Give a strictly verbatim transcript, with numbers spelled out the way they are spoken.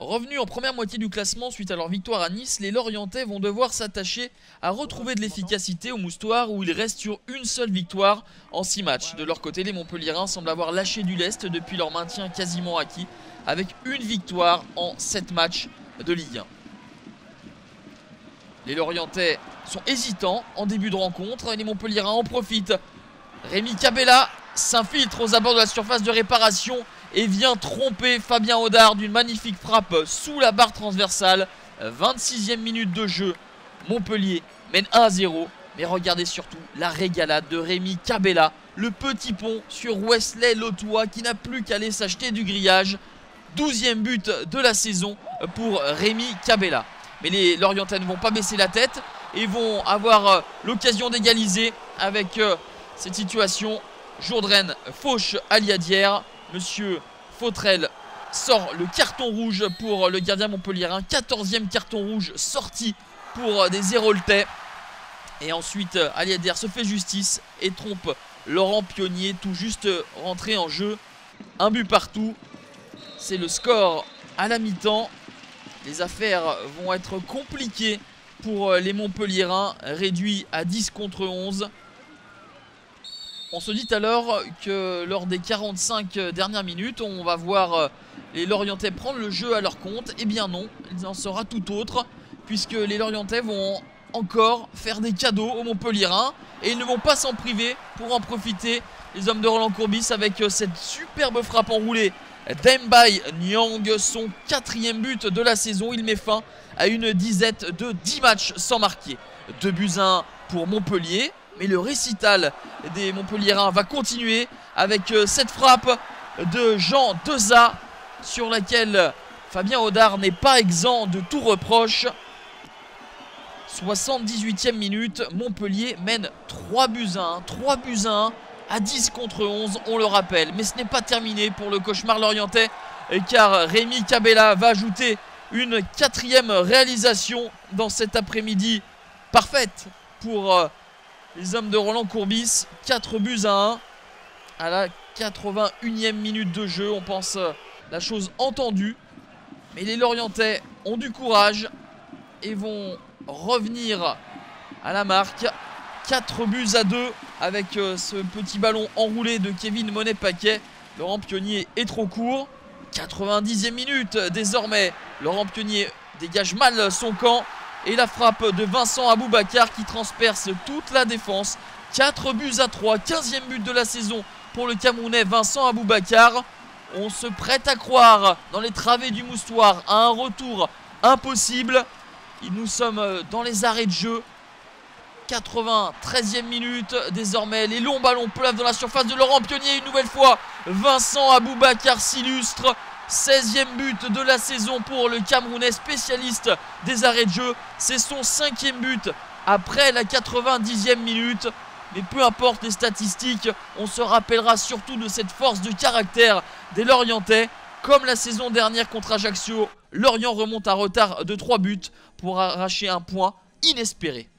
Revenus en première moitié du classement suite à leur victoire à Nice, les Lorientais vont devoir s'attacher à retrouver de l'efficacité au Moustoir où ils restent sur une seule victoire en six matchs. De leur côté, les Montpelliérains semblent avoir lâché du lest depuis leur maintien quasiment acquis avec une victoire en sept matchs de Ligue un. Les Lorientais sont hésitants en début de rencontre et les Montpelliérains en profitent. Rémy Cabella s'infiltre aux abords de la surface de réparation et vient tromper Fabien Audard d'une magnifique frappe sous la barre transversale. vingt-sixième minute de jeu, Montpellier mène un à zéro. Mais regardez surtout la régalade de Rémy Cabella, le petit pont sur Wesley Lotois qui n'a plus qu'à aller s'acheter du grillage. douzième but de la saison pour Rémy Cabella. Mais les Lorientais ne vont pas baisser la tête et vont avoir l'occasion d'égaliser avec cette situation. Jourdren fauche Aliadière. Monsieur Fautrel sort le carton rouge pour le gardien montpelliérain. quatorzième carton rouge sorti pour des Héroltais. Et ensuite, Aliadière se fait justice et trompe Laurent Pionnier, tout juste rentré en jeu. Un but partout. C'est le score à la mi-temps. Les affaires vont être compliquées pour les Montpelliérains, réduits à dix contre onze. On se dit alors que lors des quarante-cinq dernières minutes, on va voir les Lorientais prendre le jeu à leur compte. Eh bien non, il en sera tout autre, puisque les Lorientais vont encore faire des cadeaux aux Montpelliérains. Et ils ne vont pas s'en priver pour en profiter, les hommes de Roland-Courbis, avec cette superbe frappe enroulée d'Mbaye Niang. Son quatrième but de la saison, il met fin à une disette de dix matchs sans marquer. deux buts à un pour Montpellier. Mais le récital des Montpelliérains va continuer avec cette frappe de Jean Deza sur laquelle Fabien Audard n'est pas exempt de tout reproche. soixante-dix-huitième minute, Montpellier mène trois buts à un. trois buts à un à dix contre onze, on le rappelle. Mais ce n'est pas terminé pour le cauchemar lorientais car Rémy Cabella va ajouter une quatrième réalisation dans cet après-midi parfaite pour les hommes de Roland-Courbis. Quatre buts à un à la quatre-vingt-unième minute de jeu. On pense la chose entendue. Mais les Lorientais ont du courage et vont revenir à la marque. quatre buts à deux avec ce petit ballon enroulé de Kevin Monnet-Paquet. Laurent Pionnier est trop court. quatre-vingt-dixième minute désormais. Laurent Pionnier dégage mal son camp. Et la frappe de Vincent Aboubakar qui transperce toute la défense. quatre buts à trois, quinzième but de la saison pour le Camerounais Vincent Aboubakar. On se prête à croire dans les travées du Moustoir à un retour impossible. Et nous sommes dans les arrêts de jeu. quatre-vingt-treizième minute désormais. Les longs ballons pleuvent dans la surface de Laurent Pionnier une nouvelle fois. Vincent Aboubakar s'illustre. seizième but de la saison pour le Camerounais, spécialiste des arrêts de jeu. C'est son cinquième but après la quatre-vingt-dixième minute. Mais peu importe les statistiques, on se rappellera surtout de cette force de caractère des Lorientais. Comme la saison dernière contre Ajaccio, Lorient remonte à retard de trois buts pour arracher un point inespéré.